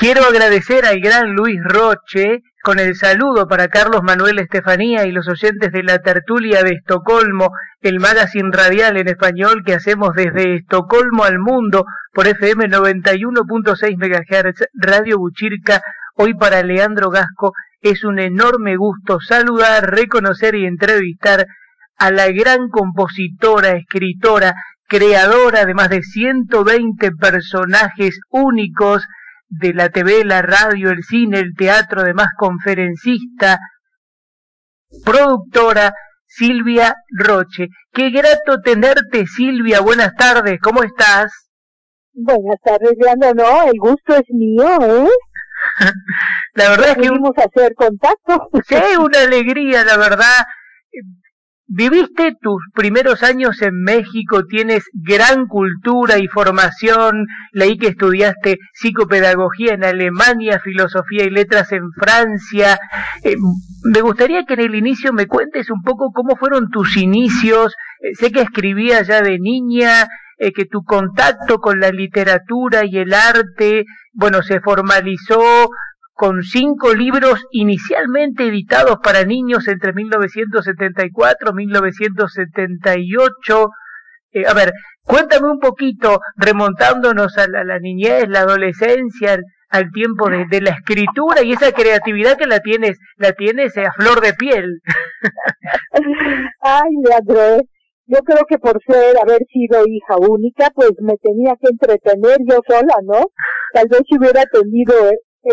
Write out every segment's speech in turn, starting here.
Quiero agradecer al gran Luis Roche con el saludo para Carlos Manuel Estefanía y los oyentes de La Tertulia de Estocolmo, el magazine radial en español que hacemos desde Estocolmo al mundo por FM 91.6 MHz, Radio Buchirca. Hoy para Leandro Gasco es un enorme gusto saludar, reconocer y entrevistar a la gran compositora, escritora, creadora de más de 120 personajes únicos de la TV, la radio, el cine, el teatro, además conferencista, productora, Silvia Roche. Qué grato tenerte, Silvia. Buenas tardes, ¿cómo estás? Buenas tardes, Leandro. No, el gusto es mío, ¿eh? La verdad es que... Vamos a hacer contacto. Sí, una alegría, la verdad. Viviste tus primeros años en México, tienes gran cultura y formación, leí que estudiaste psicopedagogía en Alemania, filosofía y letras en Francia. Me gustaría que en el inicio me cuentes un poco cómo fueron tus inicios. Sé que escribías ya de niña, que tu contacto con la literatura y el arte, bueno, se formalizó con 5 libros inicialmente editados para niños entre 1974 y 1978. A ver, cuéntame un poquito, remontándonos a la niñez, la adolescencia, al tiempo de la escritura y esa creatividad que la tienes a flor de piel. Ay, Leandro, yo creo que por ser, haber sido hija única, pues me tenía que entretener yo sola, ¿no? Tal vez si hubiera tenido...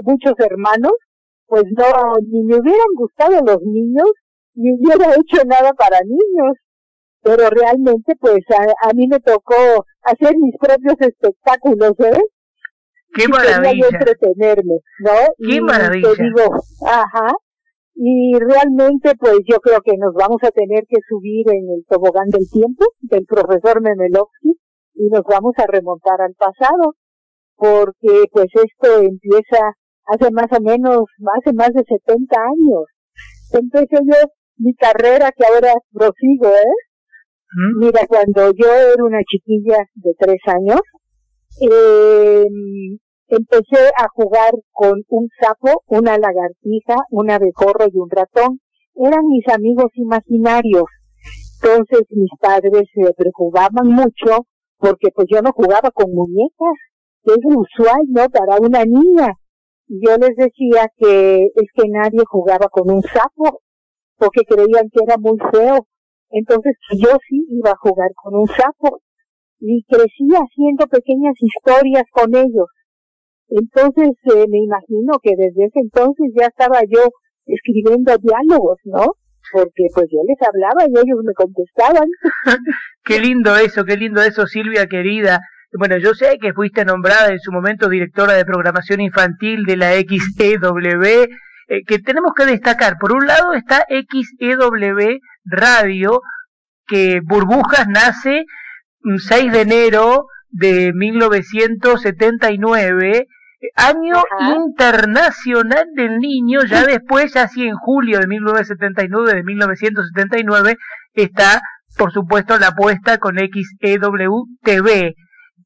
muchos hermanos, pues no, ni me hubieran gustado los niños, ni hubiera hecho nada para niños, pero realmente pues a mí me tocó hacer mis propios espectáculos, ¿eh? ¡Qué maravilla! Entretenerme, ¿no? ¡Qué maravilla! Te digo, ajá, y realmente pues yo creo que nos vamos a tener que subir en el tobogán del tiempo, del profesor Memelovsky, y nos vamos a remontar al pasado, porque pues esto empieza hace más de 70 años. Empecé yo mi carrera que ahora prosigo, Mira, cuando yo era una chiquilla de 3 años, empecé a jugar con un sapo, una lagartija, un abejorro y un ratón. Eran mis amigos imaginarios. Entonces mis padres se preocupaban mucho porque pues yo no jugaba con muñecas, que es usual, ¿no?, para una niña. Yo les decía que es que nadie jugaba con un sapo, porque creían que era muy feo. Entonces yo sí iba a jugar con un sapo, y crecí haciendo pequeñas historias con ellos. Entonces me imagino que desde ese entonces ya estaba yo escribiendo diálogos, ¿no? Porque pues yo les hablaba y ellos me contestaban. Qué lindo eso, Silvia querida. Bueno, yo sé que fuiste nombrada en su momento directora de programación infantil de la XEW, que tenemos que destacar. Por un lado está XEW Radio, que Burbujas nace 6 de enero de 1979, año internacional del niño. Ya después, así en julio de 1979, está, por supuesto, la apuesta con XEW TV.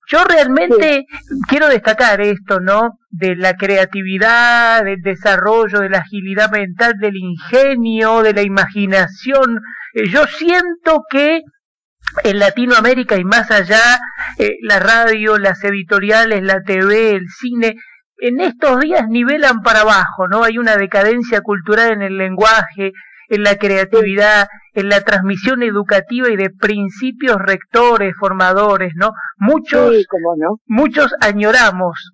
Yo realmente quiero destacar esto, ¿no?, de la creatividad, del desarrollo, de la agilidad mental, del ingenio, de la imaginación. Yo siento que en Latinoamérica y más allá, la radio, las editoriales, la TV, el cine, en estos días nivelan para abajo, ¿no? Hay una decadencia cultural en el lenguaje, en la creatividad, en la transmisión educativa y de principios rectores, formadores, ¿no? Muchos, sí, cómo no. Muchos añoramos,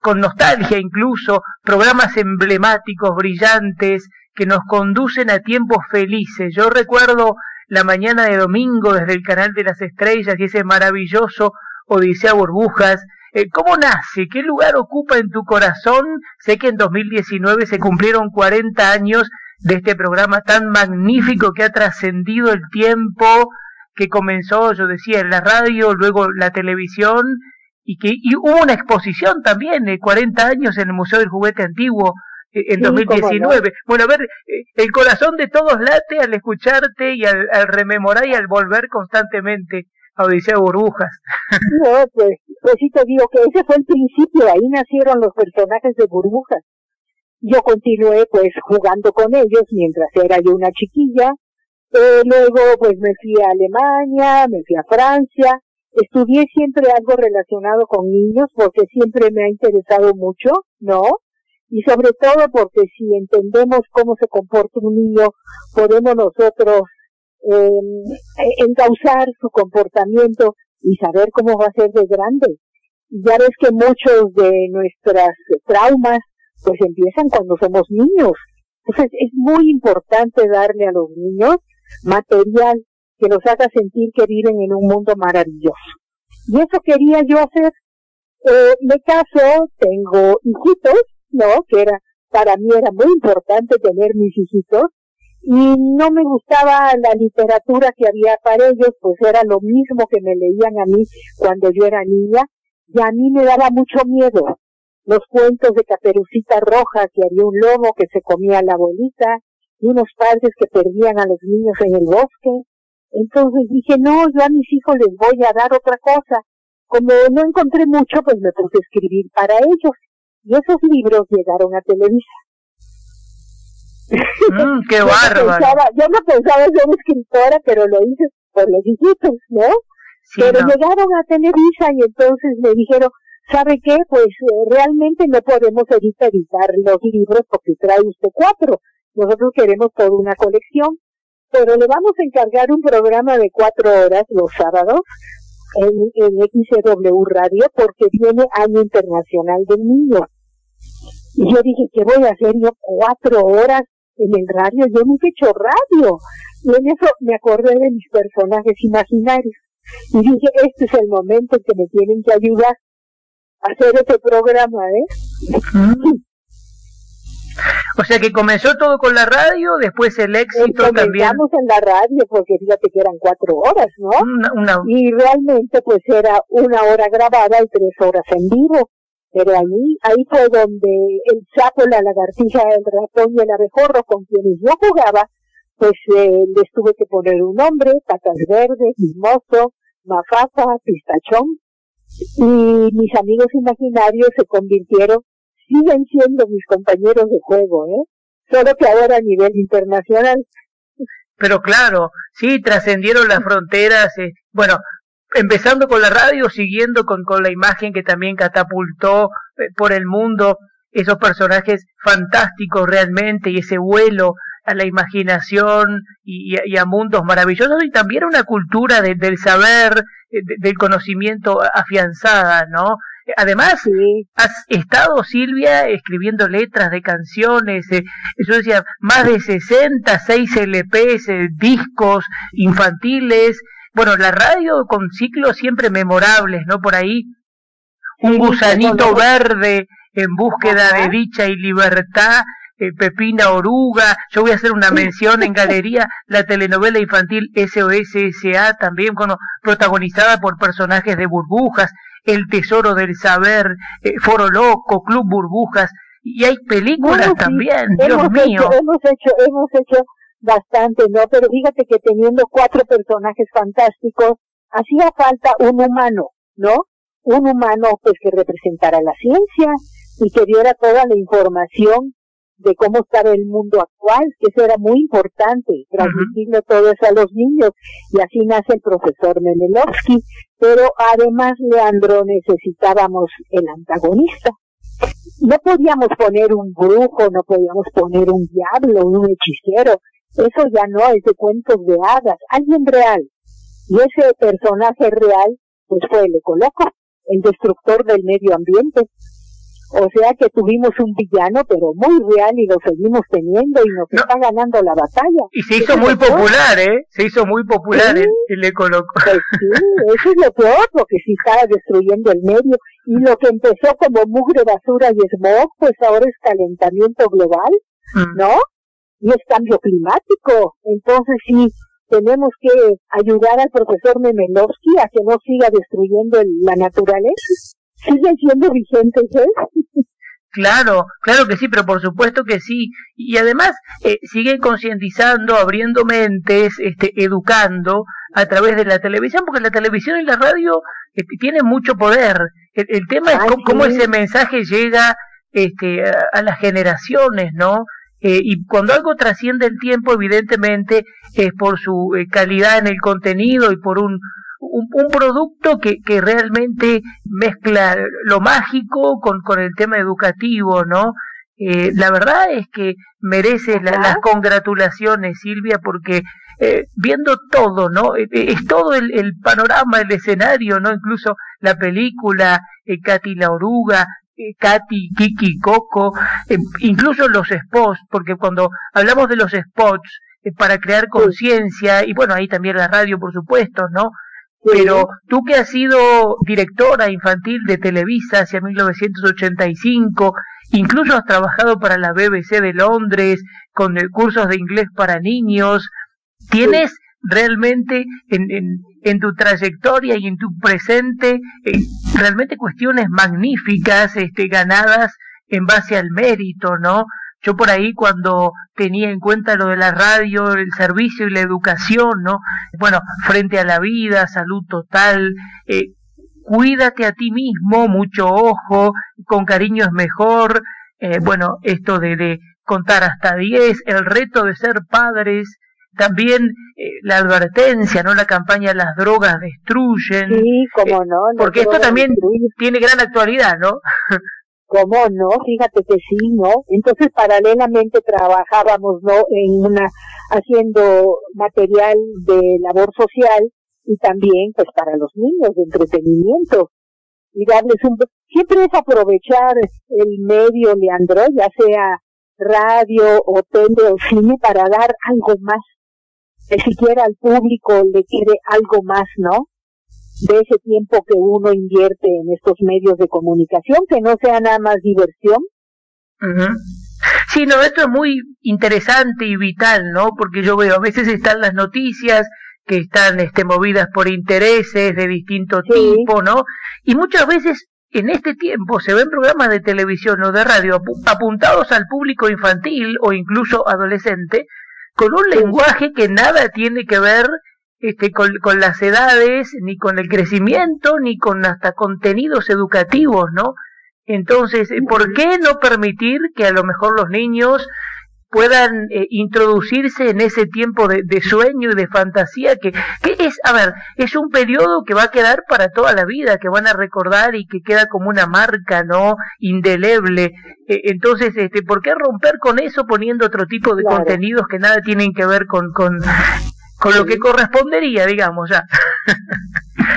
con nostalgia incluso, programas emblemáticos, brillantes, que nos conducen a tiempos felices. Yo recuerdo la mañana de domingo desde el Canal de las Estrellas y ese maravilloso Odisea Burbujas. ¿Cómo nace? ¿Qué lugar ocupa en tu corazón? Sé que en 2019 se cumplieron 40 años de este programa tan magnífico que ha trascendido el tiempo, que comenzó, yo decía, en la radio, luego la televisión, y hubo una exposición también de 40 años en el Museo del Juguete Antiguo en 2019. Bueno, a ver, el corazón de todos late al escucharte y al rememorar y al volver constantemente Odisea Burbujas. No, pues sí te digo que ese fue el principio, ahí nacieron los personajes de Burbujas. Yo continué pues jugando con ellos mientras era yo una chiquilla, luego pues me fui a Alemania, me fui a Francia, estudié siempre algo relacionado con niños porque siempre me ha interesado mucho, ¿no? Y sobre todo porque si entendemos cómo se comporta un niño, podemos nosotros encauzar su comportamiento y saber cómo va a ser de grande. Ya ves que muchos de nuestras traumas pues empiezan cuando somos niños. Entonces es muy importante darle a los niños material que los haga sentir que viven en un mundo maravilloso. Y eso quería yo hacer. Me caso, tengo hijitos, ¿no? Que era, para mí era muy importante tener mis hijitos, y no me gustaba la literatura que había para ellos, pues era lo mismo que me leían a mí cuando yo era niña, y a mí me daba mucho miedo los cuentos de Caperucita Roja, que había un lobo que se comía a la abuelita, y unos padres que perdían a los niños en el bosque. Entonces dije, no, yo a mis hijos les voy a dar otra cosa. Como no encontré mucho, pues me puse a escribir para ellos. Y esos libros llegaron a Televisa. ¡Qué bárbaro! Yo no pensaba ser escritora, pero lo hice por los hijitos, ¿no? Sí, pero no. Llegaron a Televisa y entonces me dijeron, ¿sabe qué? Pues realmente no podemos ahorita editar los libros porque trae usted 4. Nosotros queremos toda una colección, pero le vamos a encargar un programa de 4 horas los sábados en XEW Radio porque viene Año Internacional del Niño. Y yo dije, ¿qué voy a hacer yo 4 horas en el radio? Yo nunca he hecho radio. Y en eso me acordé de mis personajes imaginarios. Y dije, este es el momento en que me tienen que ayudar a hacer este programa, ¿eh? Mm. O sea que comenzó todo con la radio, después el éxito también. Comenzamos en la radio porque fíjate que eran 4 horas, ¿no? Y realmente pues era 1 hora grabada y 3 horas en vivo. Pero ahí fue donde el sapo, la lagartija, el ratón y el abejorro con quienes yo jugaba, pues les tuve que poner un nombre, Patas Verdes, Mimoso, Mafafa, Pistachón, y mis amigos imaginarios se convirtieron, siguen siendo mis compañeros de juego, ¿eh? Solo que ahora a nivel internacional. Pero claro, sí, trascendieron las fronteras, bueno... Empezando con la radio, siguiendo con la imagen que también catapultó por el mundo, esos personajes fantásticos realmente, y ese vuelo a la imaginación y a mundos maravillosos, y también una cultura del saber, del conocimiento afianzada, ¿no? Además, sí. Has estado, Silvia, escribiendo letras de canciones, yo decía, más de 66 LPs, discos infantiles. Bueno, la radio con ciclos siempre memorables, ¿no? Por ahí, un gusanito verde, en búsqueda de dicha y libertad, Pepina Oruga, yo voy a hacer una mención en galería, la telenovela infantil SOSSA, también protagonizada por personajes de Burbujas, El Tesoro del Saber, Foro Loco, Club Burbujas, y hay películas también, Dios mío. Hemos hecho bastante, ¿no? Pero fíjate que teniendo 4 personajes fantásticos, hacía falta un humano, ¿no? Un humano pues que representara la ciencia y que diera toda la información de cómo estaba el mundo actual, que eso era muy importante, transmitirle todo eso a los niños, y así nace el profesor Memelovsky, pero además, Leandro, necesitábamos el antagonista. No podíamos poner un brujo, no podíamos poner un diablo, un hechicero. Eso ya no es de cuentos de hadas, alguien real. Y ese personaje real, pues fue el Ecoloco, el destructor del medio ambiente. O sea que tuvimos un villano, pero muy real, y lo seguimos teniendo, y nos está ganando la batalla. Y se hizo muy popular, ¿eh? Se hizo muy popular, ¿sí? El Ecoloco. Pues sí, eso es lo peor, porque sí estaba destruyendo el medio. Y lo que empezó como mugre, basura y smog, pues ahora es calentamiento global, ¿no? Y es cambio climático. Entonces sí, tenemos que ayudar al profesor Memelovsky a que no siga destruyendo la naturaleza. Siguen siendo vigentes, ¿eh? Claro, claro que sí, pero por supuesto que sí. Y además sigue concientizando, abriendo mentes, educando a través de la televisión, porque la televisión y la radio tienen mucho poder. El tema es cómo ese mensaje llega a las generaciones, ¿no? Y cuando algo trasciende el tiempo, evidentemente es por su calidad en el contenido y por un producto que realmente mezcla lo mágico con el tema educativo, ¿no? La verdad es que mereces las congratulaciones, Silvia, porque viendo todo, ¿no? Es todo el panorama, el escenario, ¿no? Incluso la película, Katy la Oruga, Katy, Kiki y Coco, incluso los spots, porque cuando hablamos de los spots, para crear conciencia, y bueno, ahí también la radio, por supuesto, ¿no? Pero tú que has sido directora infantil de Televisa hacia 1985, incluso has trabajado para la BBC de Londres con cursos de inglés para niños, tienes realmente en tu trayectoria y en tu presente realmente cuestiones magníficas ganadas en base al mérito, ¿no? Yo por ahí cuando tenía en cuenta lo de la radio, el servicio y la educación, ¿no? Bueno, Frente a la Vida, Salud Total, Cuídate a ti mismo, mucho ojo, Con cariño es mejor, bueno, esto de contar hasta 10, el reto de ser padres, también la advertencia, ¿no? La campaña Las drogas destruyen. Sí, cómo no. Porque esto también tiene gran actualidad, ¿no? ¿Cómo no? Fíjate que sí, ¿no? Entonces, paralelamente trabajábamos, ¿no? Haciendo material de labor social y también, pues, para los niños, de entretenimiento. Y darles siempre es aprovechar el medio, Leandro, ya sea radio o tele o cine, para dar algo más. Ni siquiera al público le quiere algo más, ¿no? De ese tiempo que uno invierte en estos medios de comunicación, que no sea nada más diversión. Sí, no, esto es muy interesante y vital, ¿no? Porque yo veo, a veces están las noticias que están movidas por intereses de distinto tipo, ¿no? Y muchas veces en este tiempo se ven programas de televisión o de radio apuntados al público infantil o incluso adolescente, con un lenguaje que nada tiene que ver con las edades, ni con el crecimiento, ni con hasta contenidos educativos, ¿no? Entonces, ¿por qué no permitir que a lo mejor los niños puedan introducirse en ese tiempo de sueño y de fantasía que es, a ver, es un periodo que va a quedar para toda la vida, que van a recordar y que queda como una marca, ¿no? Indeleble. Entonces, ¿por qué romper con eso poniendo otro tipo de contenidos que nada tienen que ver con lo que correspondería, digamos, ya?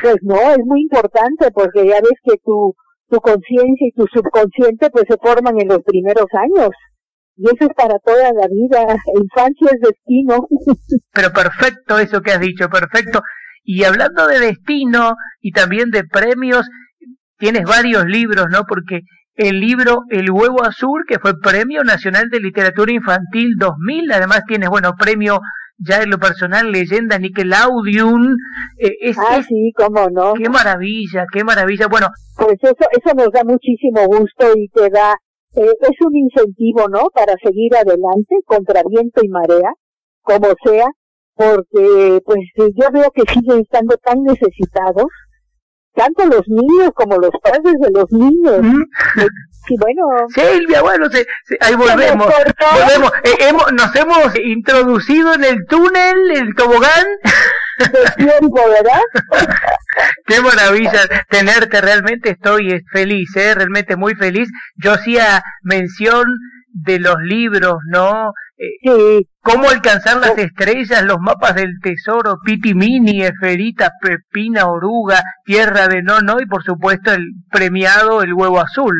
Pues no, es muy importante, porque ya ves que tu conciencia y tu subconsciente pues se forman en los primeros años, y eso es para toda la vida. Infancia es destino. Pero perfecto eso que has dicho, perfecto. Y hablando de destino y también de premios, tienes varios libros, ¿no? Porque el libro El Huevo Azul, que fue Premio Nacional de Literatura Infantil 2000, además tienes, bueno, premio ya en lo personal, leyenda Nickel Audion. Sí, cómo no. Qué maravilla, qué maravilla. Bueno, pues eso nos da muchísimo gusto y te da, es un incentivo, ¿no? Para seguir adelante contra viento y marea, como sea, porque pues yo veo que siguen estando tan necesitados, tanto los niños como los padres de los niños. Sí, bueno. Silvia, bueno, ahí volvemos. Nos hemos introducido en el túnel, el tobogán. De tiempo, ¿verdad? Qué maravilla tenerte, realmente estoy feliz, realmente muy feliz. Yo hacía mención de los libros, ¿no? Cómo alcanzar las estrellas, los mapas del tesoro, Piti Mini, Efirita, Pepina Oruga, Tierra de Nono, y por supuesto el premiado El Huevo Azul.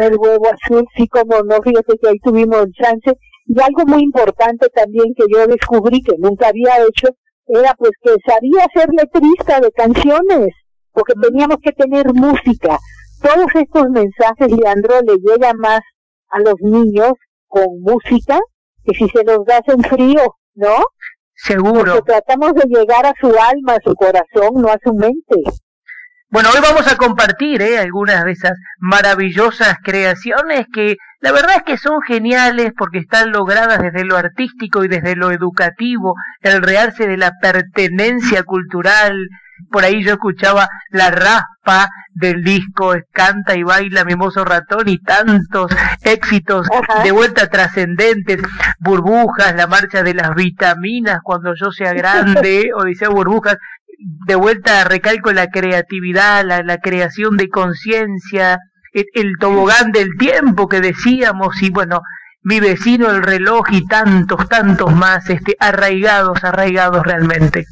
El Huevo Azul, sí, como no, fíjate que ahí tuvimos chance. Y algo muy importante también que yo descubrí que nunca había hecho, era pues que sabía ser letrista de canciones, porque teníamos que tener música. Todos estos mensajes, Leandro, le llega más a los niños con música que si se los das en frío, ¿no? Seguro. Porque tratamos de llegar a su alma, a su corazón, no a su mente. Bueno, hoy vamos a compartir algunas de esas maravillosas creaciones que la verdad es que son geniales porque están logradas desde lo artístico y desde lo educativo, el realce de la pertenencia cultural. Por ahí yo escuchaba la raspa del disco Canta y Baila Mimoso Ratón y tantos éxitos de vuelta trascendentes. Burbujas, la marcha de las vitaminas, cuando yo sea grande, Odisea Burbujas. De vuelta recalco la creatividad, la creación de conciencia, el tobogán del tiempo que decíamos, y bueno, Mi vecino el reloj y tantos más, arraigados realmente.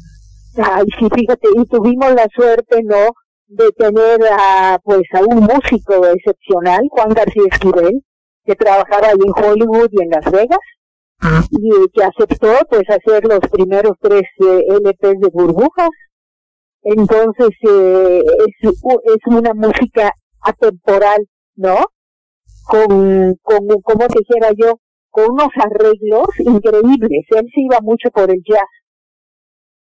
Ay, sí, fíjate, y tuvimos la suerte, ¿no?, de tener a un músico excepcional, Juan García Esquivel, que trabajaba ahí en Hollywood y en Las Vegas, y que aceptó, pues, hacer los primeros 3 LPs de Burbujas. Entonces es una música atemporal, ¿no? Con como dijera yo, con unos arreglos increíbles. Él se iba mucho por el jazz,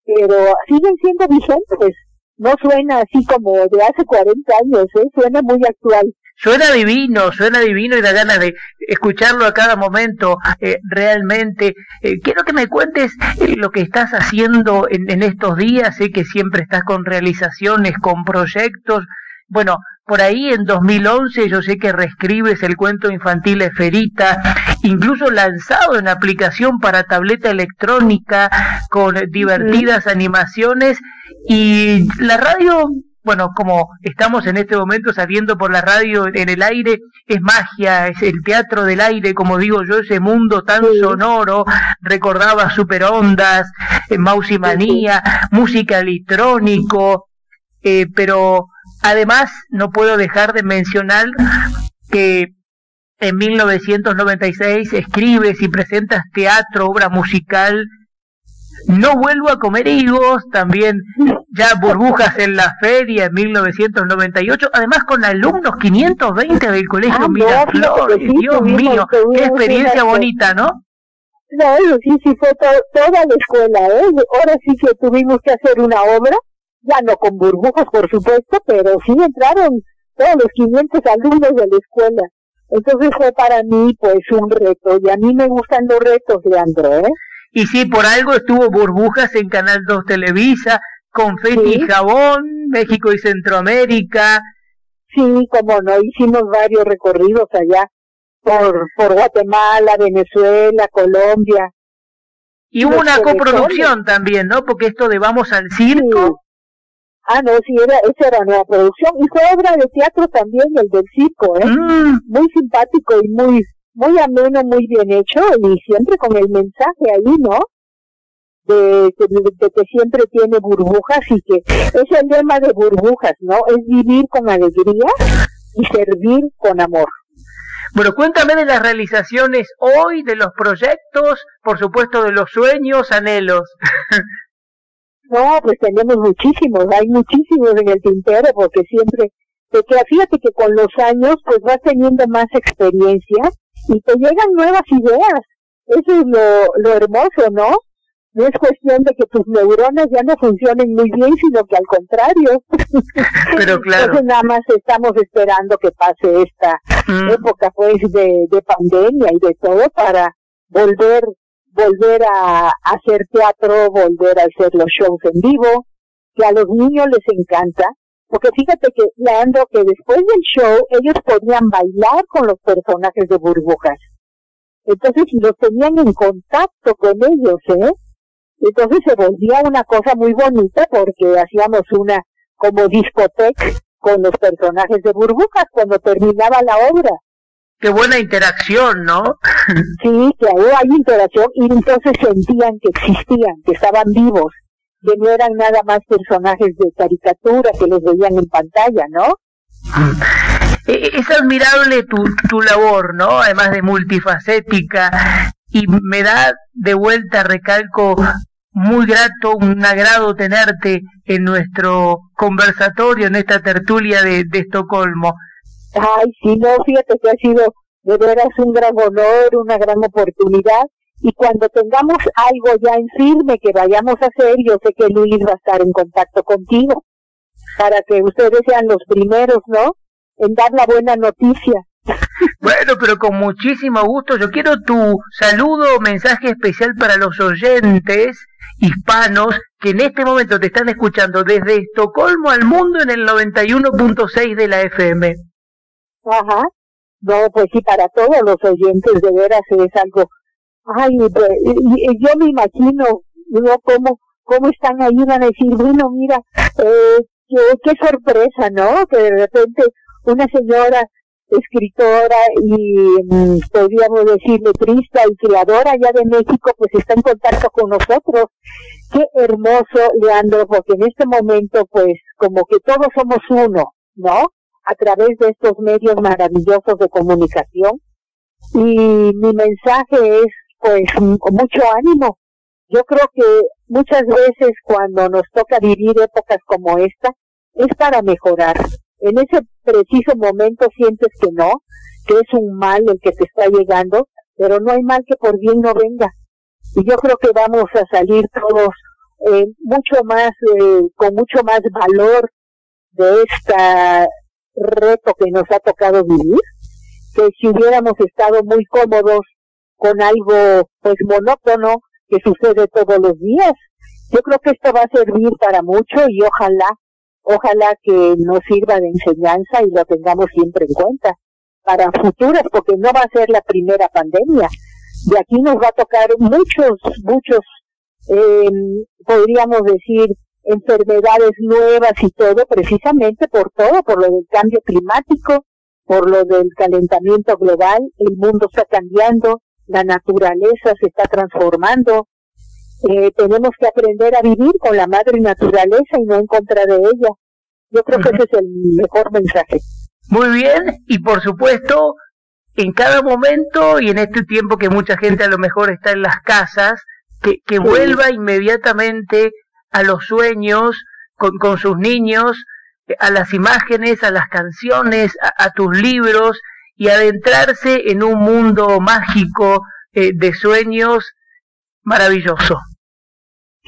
pero siguen siendo vigentes. No suena así como de hace 40 años, suena muy actual. Suena divino y da ganas de escucharlo a cada momento, realmente. Quiero que me cuentes lo que estás haciendo en estos días. Sé que siempre estás con realizaciones, con proyectos. Bueno, por ahí en 2011 yo sé que reescribes el cuento infantil Efirita, incluso lanzado en aplicación para tableta electrónica con divertidas animaciones, y la radio... Bueno, como estamos en este momento saliendo por la radio en el aire, es magia, es el teatro del aire, como digo yo, ese mundo tan sonoro. Recordaba Superondas, Mausimanía, música electrónico, pero además no puedo dejar de mencionar que en 1996 escribes y presentas teatro, obra musical, No vuelvo a comer higos, también ya Burbujas en la feria en 1998, además con alumnos 520 del colegio Miraflores. Dios mío, qué experiencia bonita, ¿no? Claro, sí, fue toda la escuela, ahora sí que tuvimos que hacer una obra, ya no con burbujas, por supuesto, pero sí entraron todos los 500 alumnos de la escuela. Entonces fue para mí, pues, un reto, y a mí me gustan los retos, Leandro, Y sí, por algo estuvo Burbujas en Canal 2 Televisa, Confeti y Jabón, México y Centroamérica. Sí, cómo no, hicimos varios recorridos allá, por Guatemala, Venezuela, Colombia. Y hubo una coproducción también, ¿no? Porque esto de Vamos al Circo. Sí. Ah, no, sí, esa era nueva producción. Y fue obra de teatro también, el del circo, Muy simpático y muy ameno, muy bien hecho, y siempre con el mensaje ahí, ¿no? De que siempre tiene burbujas, y que es el lema de Burbujas, ¿no? Es vivir con alegría y servir con amor. Bueno, cuéntame de las realizaciones hoy, de los proyectos, por supuesto de los sueños, anhelos. No, pues tenemos muchísimos, hay muchísimos en el tintero, porque siempre, porque fíjate que con los años pues vas teniendo más experiencia, y te llegan nuevas ideas. Eso es lo hermoso, ¿no? No es cuestión de que tus neuronas ya no funcionen muy bien, sino que al contrario. Pero claro. Entonces nada más estamos esperando que pase esta época, pues, de pandemia y de todo, para volver a hacer teatro, volver a hacer los shows en vivo, que a los niños les encanta. Porque fíjate que, Leandro, que después del show ellos podían bailar con los personajes de Burbujas. Entonces los tenían en contacto con ellos, Entonces se volvía una cosa muy bonita, porque hacíamos una como discoteca con los personajes de Burbujas cuando terminaba la obra. Qué buena interacción, ¿no? Sí, claro, hay interacción, y entonces sentían que existían, que estaban vivos, que no eran nada más personajes de caricatura que los veían en pantalla, ¿no? Es admirable tu labor, ¿no? Además de multifacética, y me da de vuelta, recalco, muy grato, un agrado tenerte en nuestro conversatorio, en esta tertulia de Estocolmo. Ay, sí, no, fíjate que ha sido de veras un gran honor, una gran oportunidad. Y cuando tengamos algo ya en firme que vayamos a hacer, yo sé que Luis va a estar en contacto contigo. para que ustedes sean los primeros, ¿no?, en dar la buena noticia. Bueno, pero con muchísimo gusto. Yo quiero tu saludo o mensaje especial para los oyentes hispanos que en este momento te están escuchando desde Estocolmo al mundo en el 91.6 de la FM. Ajá. No, pues sí, para todos los oyentes, de veras es algo... Ay, pues, yo me imagino, ¿no?, cómo están ahí, van a decir, bueno, mira, qué sorpresa, ¿no?, que de repente una señora escritora y podríamos decir letrista y creadora ya de México, pues está en contacto con nosotros. Qué hermoso, Leandro, porque en este momento pues como que todos somos uno, ¿no?, a través de estos medios maravillosos de comunicación. Y mi mensaje es pues mucho ánimo. Yo creo que muchas veces cuando nos toca vivir épocas como esta es para mejorar. En ese preciso momento sientes que no, que es un mal el que te está llegando, pero no hay mal que por bien no venga. Y yo creo que vamos a salir todos mucho más, con mucho más valor de este reto que nos ha tocado vivir, que si hubiéramos estado muy cómodos con algo pues monótono que sucede todos los días. Yo creo que esto va a servir para mucho y ojalá que nos sirva de enseñanza y lo tengamos siempre en cuenta para futuras, porque no va a ser la primera pandemia. De aquí nos va a tocar muchos, podríamos decir, enfermedades nuevas y todo, precisamente por lo del cambio climático, por lo del calentamiento global. El mundo está cambiando, la naturaleza se está transformando. Tenemos que aprender a vivir con la madre naturaleza y no en contra de ella. Yo creo que ese es el mejor mensaje. Muy bien, y por supuesto, en cada momento y en este tiempo que mucha gente a lo mejor está en las casas, que sí, vuelva inmediatamente a los sueños con sus niños, a las imágenes, a las canciones, a tus libros, y adentrarse en un mundo mágico de sueños maravilloso.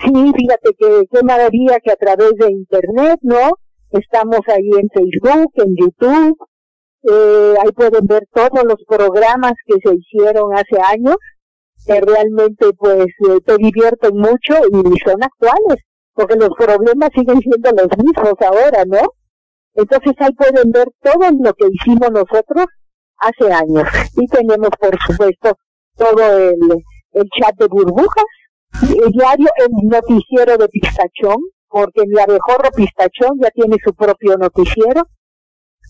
Sí, fíjate que qué maravilla que a través de internet, ¿no? Estamos ahí en Facebook, en YouTube, ahí pueden ver todos los programas que se hicieron hace años, que realmente pues te divierten mucho y son actuales, porque los problemas siguen siendo los mismos ahora, ¿no? Entonces ahí pueden ver todo lo que hicimos nosotros hace años. Y tenemos, por supuesto, todo el chat de burbujas, el diario, el noticiero de Pistachón, porque el abejorro Pistachón ya tiene su propio noticiero.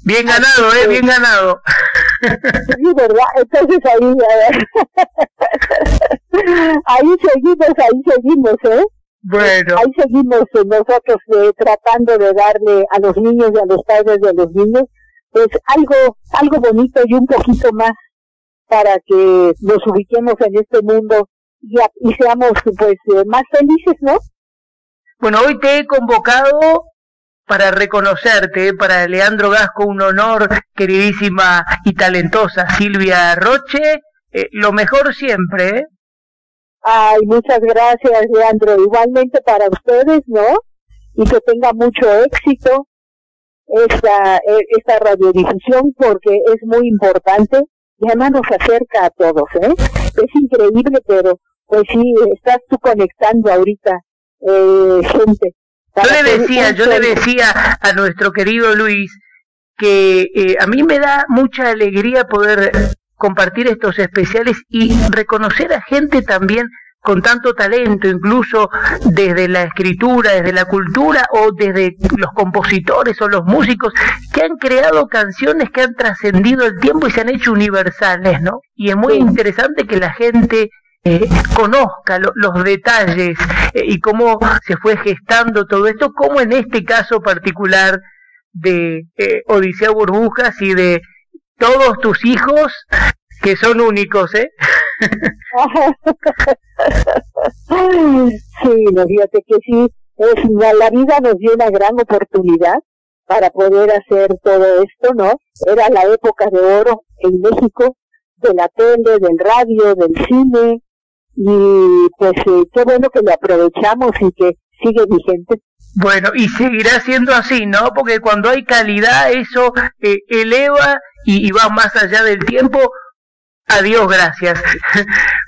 Bien ganado, así, bien ganado. Sí, ¿verdad? Entonces ahí seguimos, ¿eh? Bueno. Ahí seguimos nosotros tratando de darle a los niños y a los padres de los niños pues algo bonito y un poquito más, para que nos ubiquemos en este mundo y seamos pues más felices, ¿no? Bueno, hoy te he convocado para reconocerte, para Leandro Gasco, un honor, queridísima y talentosa Silvia Roche, lo mejor siempre, ¿eh? Ay, muchas gracias, Leandro, igualmente para ustedes, ¿no? Y que tenga mucho éxito esta radiodifusión, porque es muy importante. Y además nos acerca a todos, ¿eh? Es increíble, pero pues sí, estás tú conectando ahorita gente. Yo le decía a nuestro querido Luis que a mí me da mucha alegría poder compartir estos especiales y reconocer a gente también con tanto talento, incluso desde la escritura, desde la cultura o desde los compositores o los músicos que han creado canciones que han trascendido el tiempo y se han hecho universales, ¿no? Y es muy interesante que la gente conozca los detalles y cómo se fue gestando todo esto, como en este caso particular de Odisea Burbujas y de todos tus hijos, que son únicos, ¿eh? Sí, no, fíjate que sí, la vida nos dio una gran oportunidad para poder hacer todo esto, ¿no? Era la época de oro en México, de la tele, del radio, del cine, y pues qué bueno que lo aprovechamos y que sigue vigente. Bueno, y seguirá siendo así, ¿no? Porque cuando hay calidad, eso eleva y va más allá del tiempo. Adiós, gracias.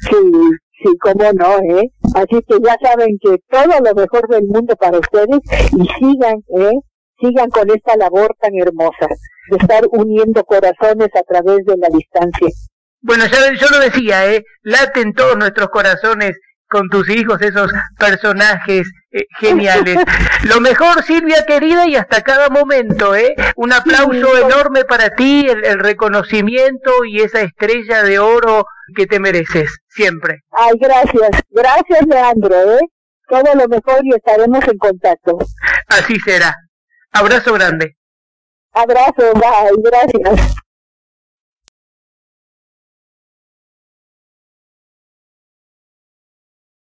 Sí, cómo no, ¿eh? Así que ya saben que todo lo mejor del mundo para ustedes y sigan, sigan con esta labor tan hermosa de estar uniendo corazones a través de la distancia. Bueno, ya yo lo decía, laten todos nuestros corazones con tus hijos, esos personajes geniales. Lo mejor, Silvia querida, y hasta cada momento, un aplauso enorme para ti, el reconocimiento y esa estrella de oro que te mereces, siempre. Ay, gracias Leandro, todo lo mejor y estaremos en contacto. Así será. Abrazo grande. Abrazo, bye, gracias.